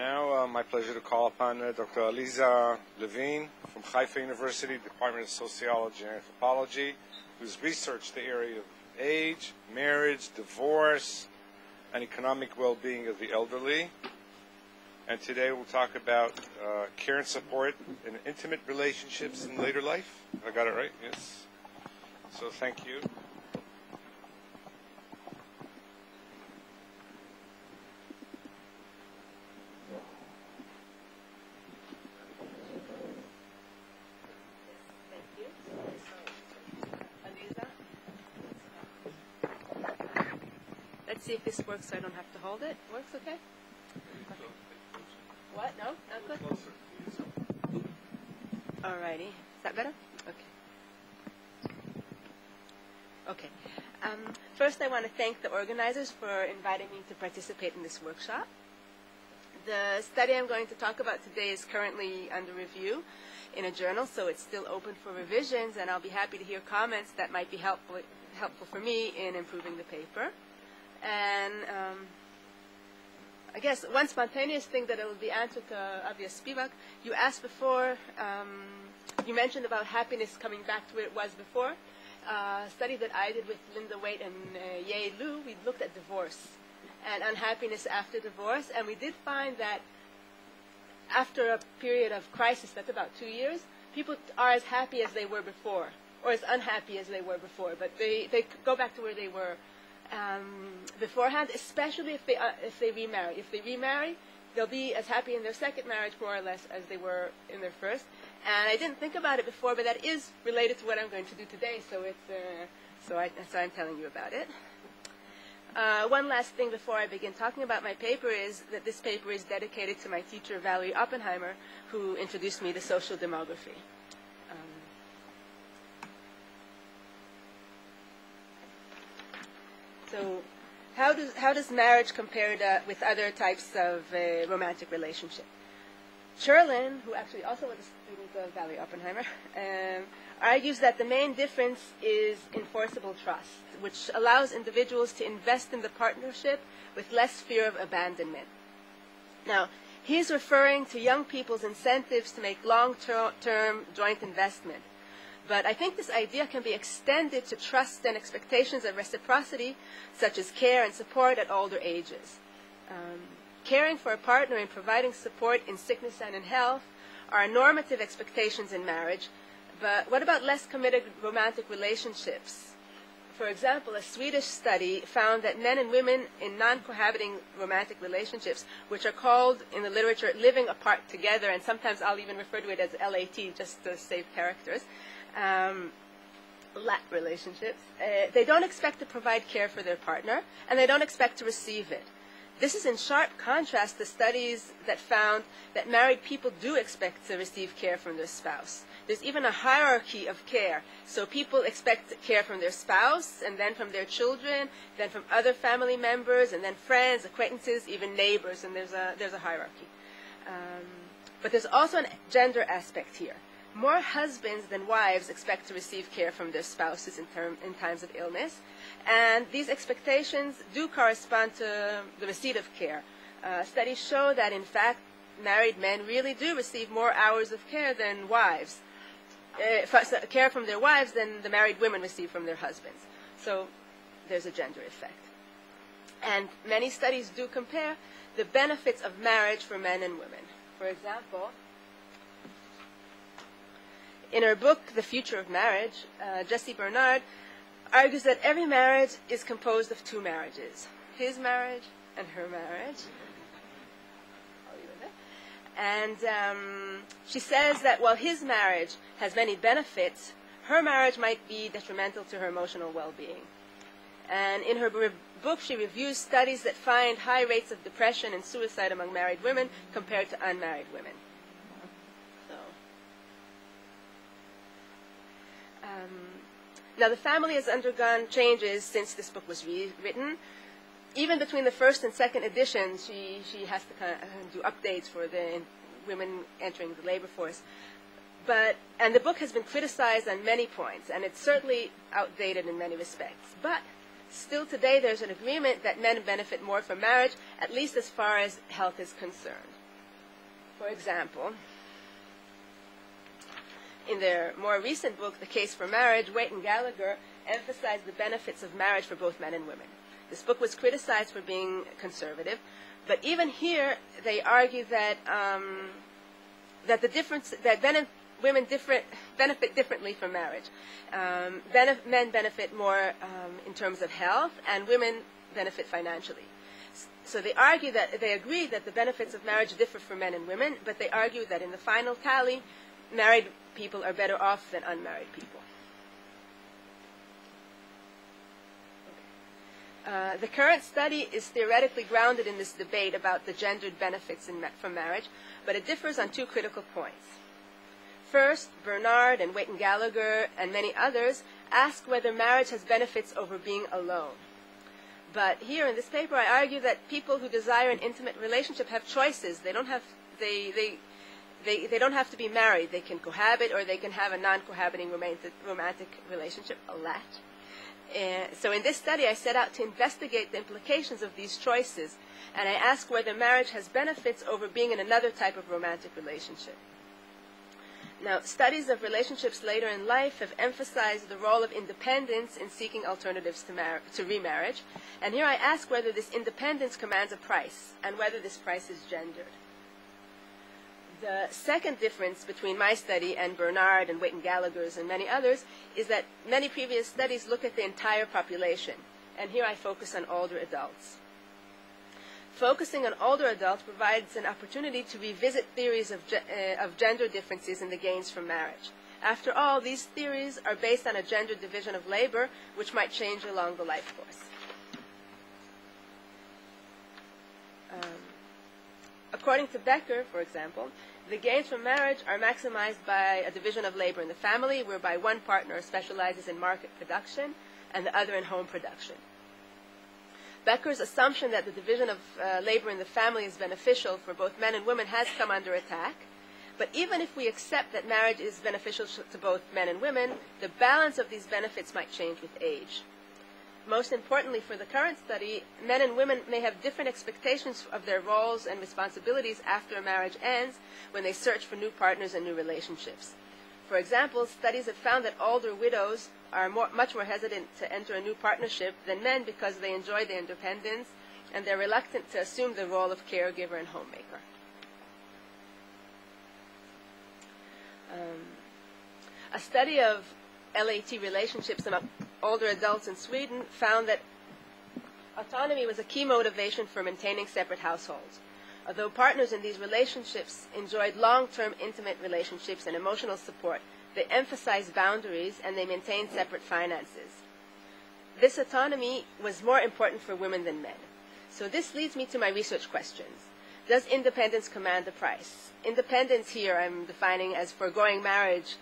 Now, my pleasure to call upon Dr. Alisa Lewin from Haifa University, Department of Sociology and Anthropology, who's researched the area of age, marriage, divorce, and economic well-being of the elderly. And today we'll talk about care and support in intimate relationships in later life. I got it right? Yes. So thank you. See if this works so I don't have to hold it. Works okay? What? No? Not good? Alrighty. Is that better? Okay. Okay. First I want to thank the organizers for inviting me to participate in this workshop. The study I'm going to talk about today is currently under review in a journal, so it's still open for revisions, and I'll be happy to hear comments that might be helpful for me in improving the paper. And I guess one spontaneous thing that it will be answered to Avia Spivak, you asked before, you mentioned about happiness coming back to where it was before. A study that I did with Linda Waite and Ye Lu, we looked at divorce and unhappiness after divorce, and we did find that after a period of crisis, that's about 2 years, people are as happy as they were before, or as unhappy as they were before, but they go back to where they were beforehand, especially if they remarry. If they remarry, they'll be as happy in their second marriage, more or less, as they were in their first. And I didn't think about it before, but that is related to what I'm going to do today, so it's so I'm telling you about it. One last thing before I begin talking about my paper is that this paper is dedicated to my teacher, Valerie Oppenheimer, who introduced me to social demography. So how does marriage compare with other types of romantic relationship? Cherlin, who actually also was a student of Valerie Oppenheimer, argues that the main difference is enforceable trust, which allows individuals to invest in the partnership with less fear of abandonment. Now, he's referring to young people's incentives to make long-term joint investment. But I think this idea can be extended to trust and expectations of reciprocity, such as care and support at older ages. Caring for a partner and providing support in sickness and in health are normative expectations in marriage, but what about less committed romantic relationships? For example, a Swedish study found that men and women in non-cohabiting romantic relationships, which are called in the literature living apart together, and sometimes I'll even refer to it as LAT just to save characters, LAT relationships, they don't expect to provide care for their partner, and they don't expect to receive it. This is in sharp contrast to studies that found that married people do expect to receive care from their spouse. There's even a hierarchy of care. So people expect care from their spouse, and then from their children, then from other family members, and then friends, acquaintances, even neighbors, and there's a hierarchy. But there's also a gender aspect here. More husbands than wives expect to receive care from their spouses in times of illness, and these expectations do correspond to the receipt of care. Studies show that, in fact, married men really do receive more hours of care than wives, care from their wives than the married women receive from their husbands. So there's a gender effect. And many studies do compare the benefits of marriage for men and women. For example, in her book, The Future of Marriage, Jessie Bernard argues that every marriage is composed of two marriages, his marriage and her marriage. And she says that while his marriage has many benefits, her marriage might be detrimental to her emotional well-being. And in her book, she reviews studies that find high rates of depression and suicide among married women compared to unmarried women. Now, the family has undergone changes since this book was rewritten. Even between the first and second editions, she has to kind of do updates for the women entering the labor force. And the book has been criticized on many points, and it's certainly outdated in many respects. But still today, there's an agreement that men benefit more from marriage, at least as far as health is concerned. For example, in their more recent book, The Case for Marriage, Waite and Gallagher emphasized the benefits of marriage for both men and women. This book was criticized for being conservative, but even here they argue that that the difference that men and women benefit differently from marriage. Men benefit more in terms of health, and women benefit financially. So they argue that they agree that the benefits of marriage differ for men and women, but they argue that in the final tally, married people are better off than unmarried people. The current study is theoretically grounded in this debate about the gendered benefits from marriage, but it differs on two critical points. First, Bernard and Waite and Gallagher and many others ask whether marriage has benefits over being alone. But here in this paper, I argue that people who desire an intimate relationship have choices. They don't have they don't have to be married. They can cohabit, or they can have a non-cohabiting romantic relationship, a LAT. So in this study, I set out to investigate the implications of these choices, and I asked whether marriage has benefits over being in another type of romantic relationship. Now, studies of relationships later in life have emphasized the role of independence in seeking alternatives to remarriage, and here I ask whether this independence commands a price, and whether this price is gendered. The second difference between my study and Bernard and Waite and Gallagher's and many others is that many previous studies look at the entire population, and here I focus on older adults. Focusing on older adults provides an opportunity to revisit theories of gender differences in the gains from marriage. After all, these theories are based on a gendered division of labor, which might change along the life course. According to Becker, for example, the gains from marriage are maximized by a division of labor in the family, whereby one partner specializes in market production and the other in home production. Becker's assumption that the division of labor in the family is beneficial for both men and women has come under attack. But even if we accept that marriage is beneficial to both men and women, the balance of these benefits might change with age. Most importantly for the current study, men and women may have different expectations of their roles and responsibilities after a marriage ends when they search for new partners and new relationships. For example, studies have found that older widows are much more hesitant to enter a new partnership than men because they enjoy their independence and they're reluctant to assume the role of caregiver and homemaker. A study of LAT relationships among older adults in Sweden found that autonomy was a key motivation for maintaining separate households. Although partners in these relationships enjoyed long-term intimate relationships and emotional support, they emphasized boundaries and they maintained separate finances. This autonomy was more important for women than men. So this leads me to my research questions. Does independence command a price? Independence here I'm defining as foregoing marriage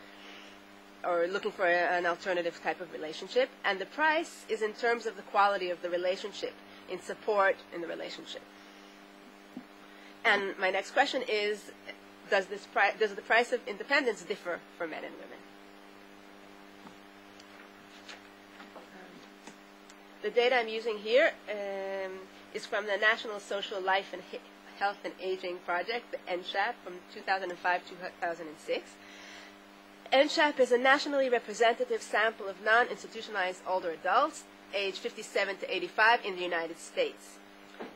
or looking for an alternative type of relationship, and the price is in terms of the quality of the relationship, in support in the relationship. And my next question is, does the price of independence differ for men and women? The data I'm using here is from the National Social Life and Health and Aging Project, the NSHAP, from 2005 to 2006. NSHAP is a nationally representative sample of non-institutionalized older adults, age 57 to 85 in the United States.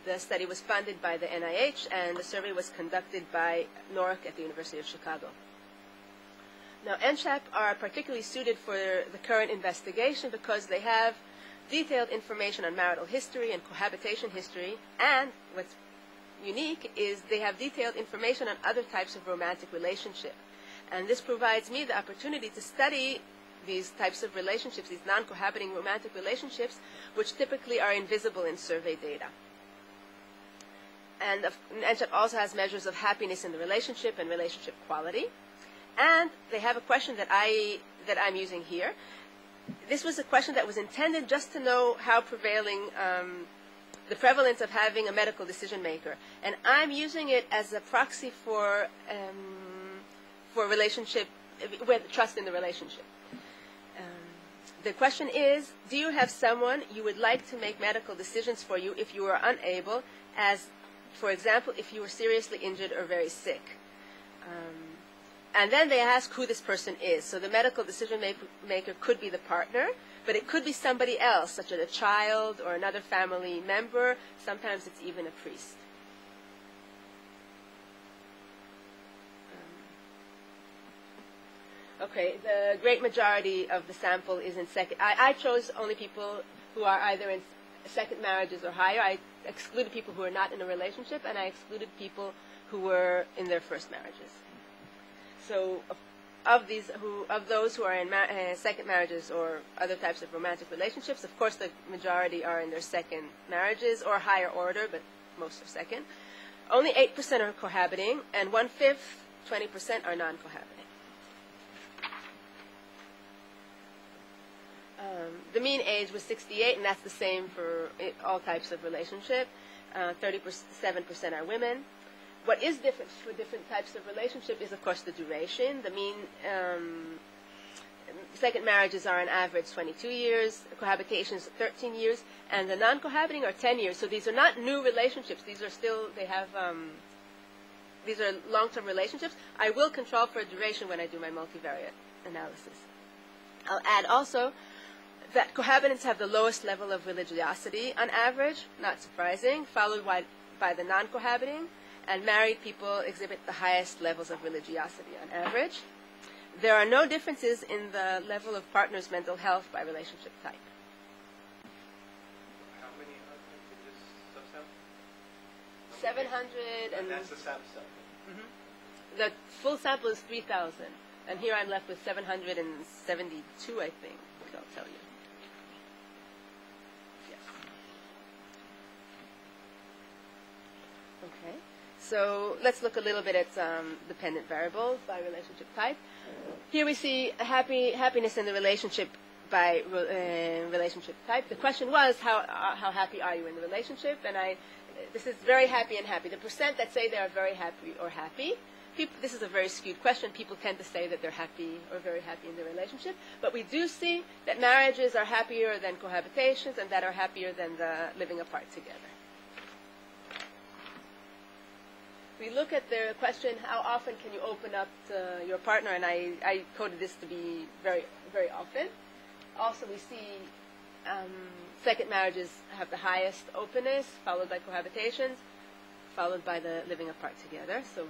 The study was funded by the NIH, and the survey was conducted by NORC at the University of Chicago. Now, NSHAP are particularly suited for the current investigation because they have detailed information on marital history and cohabitation history, and what's unique is they have detailed information on other types of romantic relationship. And this provides me the opportunity to study these types of relationships, these non-cohabiting romantic relationships, which typically are invisible in survey data. And NSHAP also has measures of happiness in the relationship and relationship quality. And they have a question that I'm using here. This was a question that was intended just to know how the prevalence of having a medical decision maker. And I'm using it as a proxy for relationship, with trust in the relationship. The question is, do you have someone you would like to make medical decisions for you if you are unable, as for example, if you were seriously injured or very sick? And then they ask who this person is. So the medical decision maker could be the partner, but it could be somebody else, such as a child or another family member. Sometimes it's even a priest. Okay, the great majority of the sample is in second. I chose only people who are either in second marriages or higher. I excluded people who are not in a relationship, and I excluded people who were in their first marriages. So of those who are in second marriages or other types of romantic relationships, of course the majority are in their second marriages or higher order, but most are second. Only 8% are cohabiting, and 1/5, 20%, are non-cohabiting. The mean age was 68, and that's the same for all types of relationship. 37% are women. What is different for different types of relationship is, of course, the duration. The mean second marriages are on average 22 years, cohabitations 13 years, and the non-cohabiting are 10 years. So these are not new relationships. These are still, these are long-term relationships. I will control for duration when I do my multivariate analysis. I'll add also that cohabitants have the lowest level of religiosity on average, not surprising, followed by the non-cohabiting, and married people exhibit the highest levels of religiosity on average. There are no differences in the level of partners' mental health by relationship type. How many husbands in this subsample? 700 and... that's the subsample. Mm-hmm. The full sample is 3,000, and here I'm left with 772, I think, I'll tell you. Okay, so let's look a little bit at dependent variables by relationship type. Here we see happiness in the relationship by relationship type. The question was, how happy are you in the relationship? And this is very happy and happy. The percent that say they are very happy or happy, this is a very skewed question. People tend to say that they're happy or very happy in the relationship. But we do see that marriages are happier than cohabitations and that are happier than the living apart together. We look at the question, how often can you open up to your partner? And I coded this to be very, very often. Also, we see second marriages have the highest openness, followed by cohabitations, followed by the living apart together. So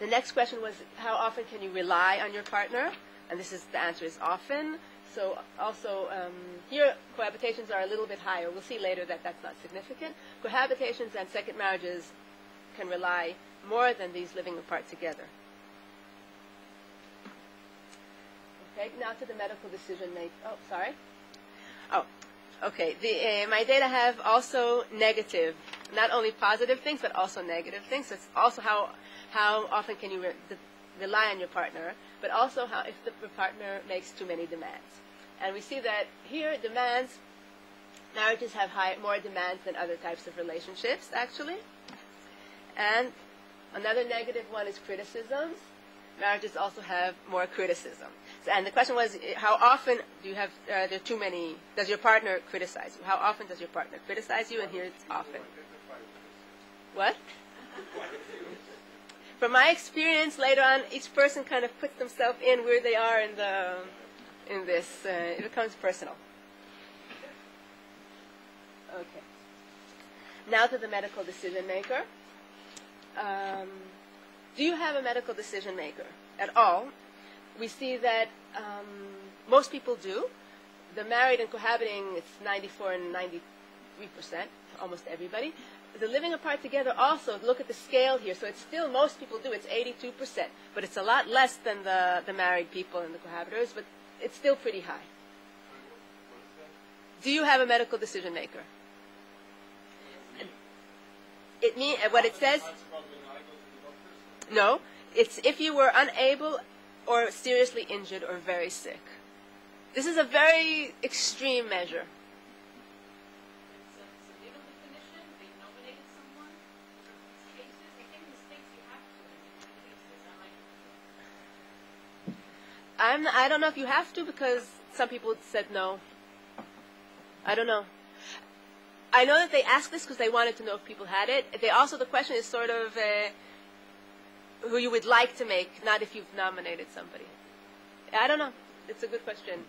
the next question was, how often can you rely on your partner? And this is, the answer is often. So also here, cohabitations are a little bit higher. We'll see later that that's not significant. Cohabitations and second marriages can rely more than these living apart together. Okay, now to the medical decision maker. Oh, sorry. Oh, okay. My data have also negative, not only positive things, but also negative things. So it's also how often can you rely on your partner, but also how if the partner makes too many demands. And we see that here, demands, marriages have more demands than other types of relationships, actually. And another negative one is criticisms. Marriages also have more criticism. So, and the question was, how often do you have, there are too many, does your partner criticize you? How often does your partner criticize you? And here it's often. What? From my experience, later on, each person kind of puts themselves in where they are in this. It becomes personal. Okay. Now to the medical decision maker. Do you have a medical decision maker at all? We see that most people do. The married and cohabiting, it's 94 and 93%, almost everybody. The living apart together also, look at the scale here. So it's still, most people do, it's 82%, but it's a lot less than the married people and the cohabitors, but it's still pretty high. Do you have a medical decision maker? It mean what it says? No, it's if you were unable or seriously injured or very sick. This is a very extreme measure. I don't know if you have to, because some people said no. I don't know. I know that they asked this because they wanted to know if people had it. They also, the question is sort of who you would like to make, not if you've nominated somebody? I don't know. It's a good question.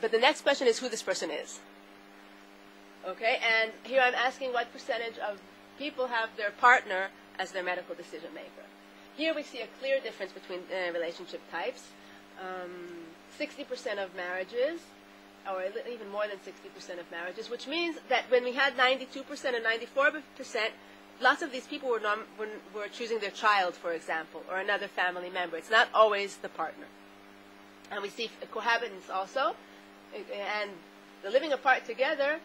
But the next question is who this person is. Okay, and here I'm asking what percentage of people have their partner as their medical decision maker. Here we see a clear difference between relationship types. 60% of marriages, or even more than 60% of marriages, which means that when we had 92% and 94%, lots of these people were choosing their child, for example, or another family member. It's not always the partner. And we see cohabitants also, and the living apart together,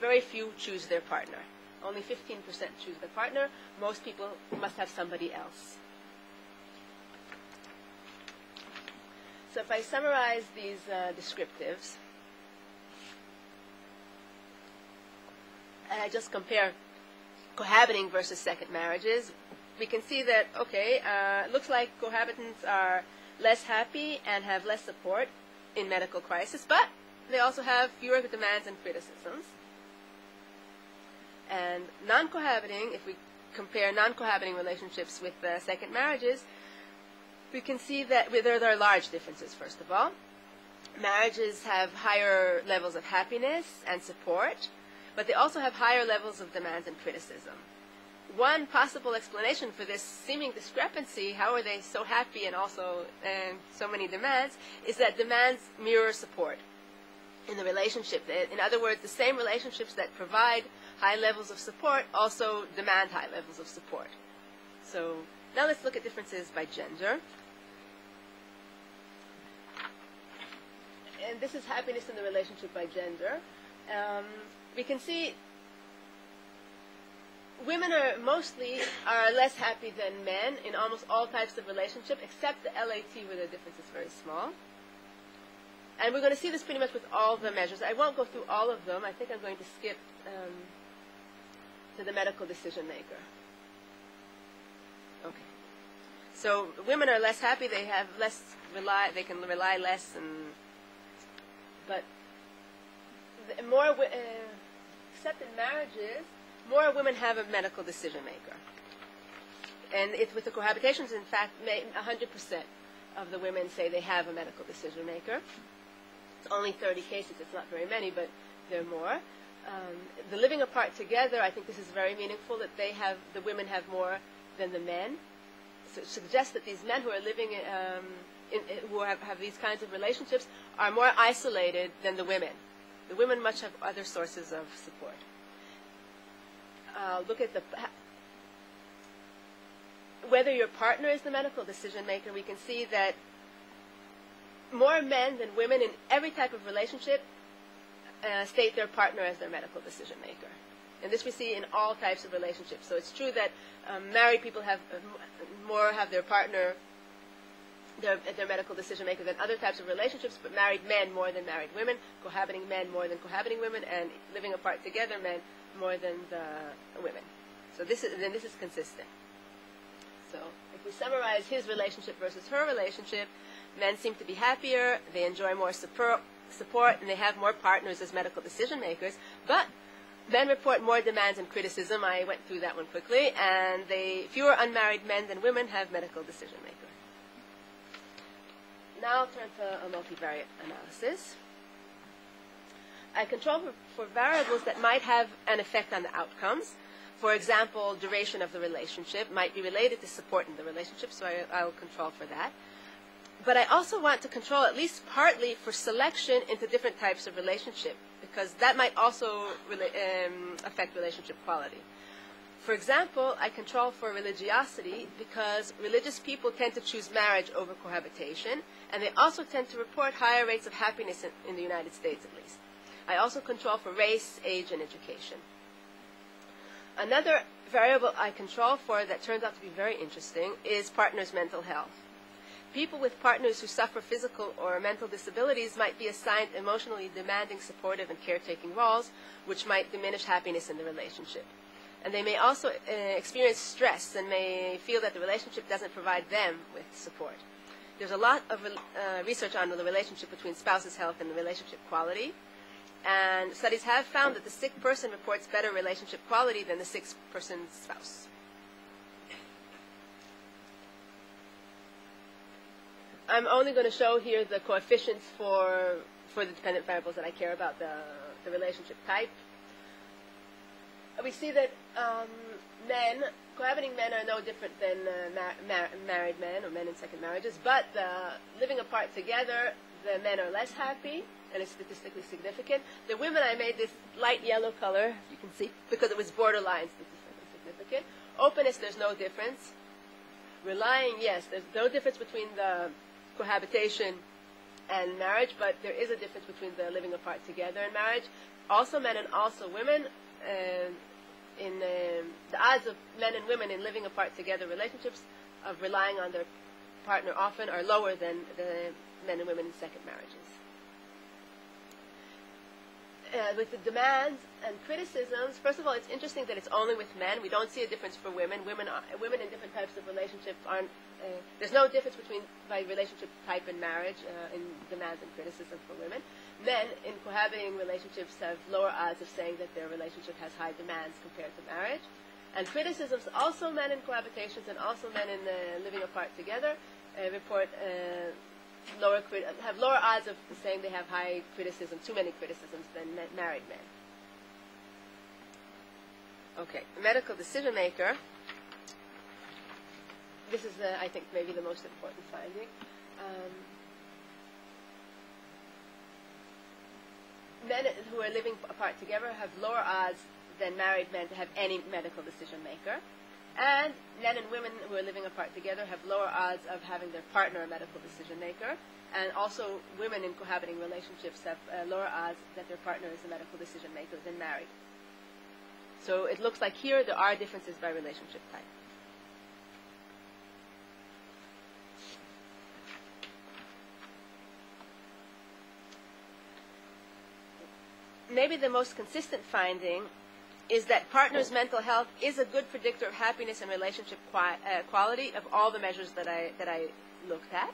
very few choose their partner. Only 15% choose their partner. Most people must have somebody else. So if I summarize these descriptives, and I just compare cohabiting versus second marriages, we can see that, okay, it looks like cohabitants are less happy and have less support in medical crisis, but they also have fewer demands and criticisms. And non-cohabiting, if we compare non-cohabiting relationships with second marriages, we can see that there are large differences, first of all. Marriages have higher levels of happiness and support, but they also have higher levels of demands and criticism. One possible explanation for this seeming discrepancy, how are they so happy and also so many demands, is that demands mirror support in the relationship. In other words, the same relationships that provide high levels of support also demand high levels of support. So now let's look at differences by gender. And this is happiness in the relationship by gender. We can see women are less happy than men in almost all types of relationship, except the LAT, where the difference is very small. And we're going to see this pretty much with all the measures. I won't go through all of them. I think I'm going to skip to the medical decision maker. Okay. So women are less happy. They have less They can rely less, but more. Except in marriages, more women have a medical decision maker. And with the cohabitations, in fact, 100% of the women say they have a medical decision maker. It's only 30 cases. It's not very many, but there are more. The living apart together, I think this is very meaningful, that the women have more than the men. So it suggests that these men who are living, who have these kinds of relationships, are more isolated than the women. The women must have other sources of support. Look at whether your partner is the medical decision maker. We can see that more men than women in every type of relationship state their partner as their medical decision maker. And this we see in all types of relationships. So it's true that married people have their partner, their medical decision maker, than other types of relationships, but married men more than married women, cohabiting men more than cohabiting women, and living apart together men more than the women. So this is consistent. So if we summarize his relationship versus her relationship, men seem to be happier, they enjoy more support, and they have more partners as medical decision makers, but men report more demands and criticism. I went through that one quickly. And fewer unmarried men than women have medical decision maker. Now I'll turn to a multivariate analysis. I control for variables that might have an effect on the outcomes. For example, duration of the relationship might be related to support in the relationship, so I'll control for that. But I also want to control at least partly for selection into different types of relationship, because that might also affect relationship quality. For example, I control for religiosity because religious people tend to choose marriage over cohabitation, and they also tend to report higher rates of happiness in the United States, at least. I also control for race, age, and education. Another variable I control for that turns out to be very interesting is partners' mental health. People with partners who suffer physical or mental disabilities might be assigned emotionally demanding, supportive, and caretaking roles, which might diminish happiness in the relationship. And they may also experience stress and may feel that the relationship doesn't provide them with support. There's a lot of research on the relationship between spouses' health and the relationship quality. And studies have found that the sick person reports better relationship quality than the sick person's spouse. I'm only going to show here the coefficients for the dependent variables that I care about, the relationship type. We see that cohabiting men are no different than married men or men in second marriages, but living apart together, the men are less happy, and it's statistically significant. The women, I made this light yellow color, you can see, because it was borderline statistically significant. Openness, there's no difference. Relying, yes, there's no difference between the cohabitation and marriage, but there is a difference between the living apart together and marriage. Also men and also women, the odds of men and women in living apart together relationships of relying on their partner often are lower than the men and women in second marriages. With the demands and criticisms, first of all, it's interesting that it's only with men. We don't see a difference for women. Women in different types of relationships aren't. There's no difference by relationship type and marriage in demands and criticism for women. Men in cohabiting relationships have lower odds of saying that their relationship has high demands compared to marriage, and criticisms also men in cohabitations and also men in living apart together report. Have lower odds of saying they have high criticism, too many criticisms, than married men. Okay, the medical decision maker. This is, I think, maybe the most important finding. Men who are living apart together have lower odds than married men to have any medical decision maker. And men and women who are living apart together have lower odds of having their partner a medical decision maker. And also women in cohabiting relationships have lower odds that their partner is a medical decision maker than married. So it looks like here there are differences by relationship type. Maybe the most consistent finding is that partner's mental health is a good predictor of happiness and relationship quality of all the measures that I looked at.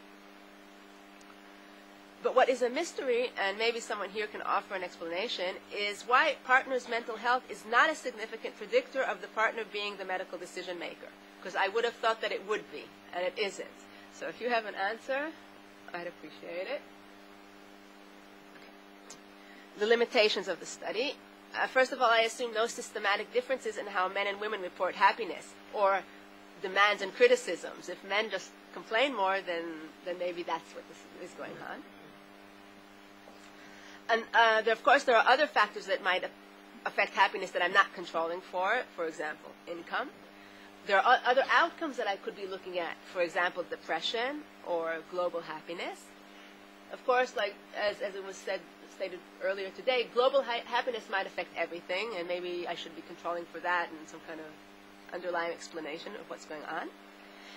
But what is a mystery, and maybe someone here can offer an explanation, is why partner's mental health is not a significant predictor of the partner being the medical decision maker. Because I would have thought that it would be, and it isn't. So if you have an answer, I'd appreciate it. Okay. The limitations of the study. First of all, I assume no systematic differences in how men and women report happiness or demands and criticisms. If men just complain more, then maybe that's what is going on. And of course, there are other factors that might affect happiness that I'm not controlling for example, income. There are other outcomes that I could be looking at, for example, depression or global happiness. Of course, like as it was stated earlier today, global happiness might affect everything, and maybe I should be controlling for that and some kind of underlying explanation of what's going on.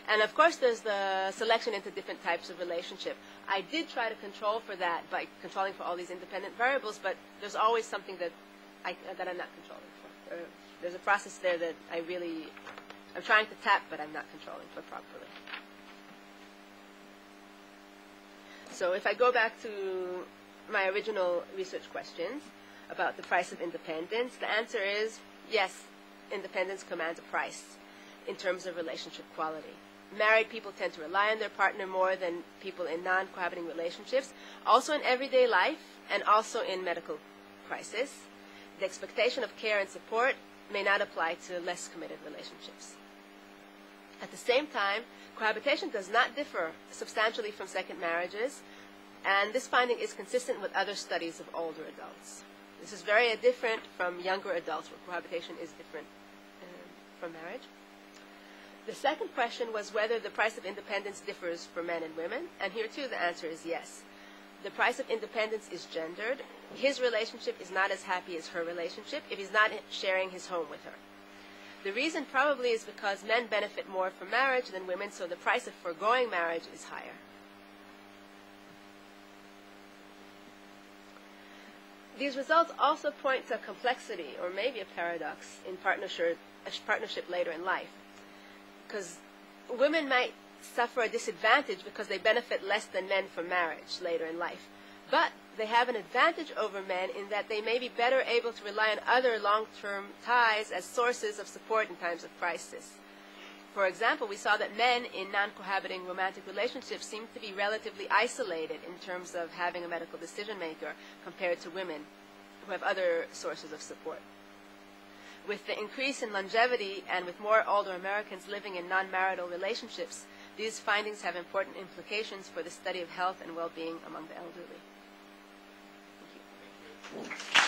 And of course, there's the selection into different types of relationship. I did try to control for that by controlling for all these independent variables, but there's always something that I'm not controlling for. There's a process there that I'm trying to tap, but I'm not controlling for properly. So if I go back to my original research questions about the price of independence, the answer is yes, independence commands a price in terms of relationship quality. Married people tend to rely on their partner more than people in non-cohabiting relationships, also in everyday life and also in medical crisis. The expectation of care and support may not apply to less committed relationships. At the same time, cohabitation does not differ substantially from second marriages, and this finding is consistent with other studies of older adults. This is very different from younger adults, where cohabitation is different from marriage. The second question was whether the price of independence differs for men and women, and here too the answer is yes. The price of independence is gendered. His relationship is not as happy as her relationship if he's not sharing his home with her. The reason probably is because men benefit more from marriage than women, so the price of foregoing marriage is higher. These results also point to a complexity, or maybe a paradox, in partnership later in life. Because women might suffer a disadvantage because they benefit less than men from marriage later in life. But they have an advantage over men in that they may be better able to rely on other long-term ties as sources of support in times of crisis. For example, we saw that men in non-cohabiting romantic relationships seem to be relatively isolated in terms of having a medical decision-maker compared to women who have other sources of support. With the increase in longevity and with more older Americans living in non-marital relationships, these findings have important implications for the study of health and well-being among the elderly. Thank you.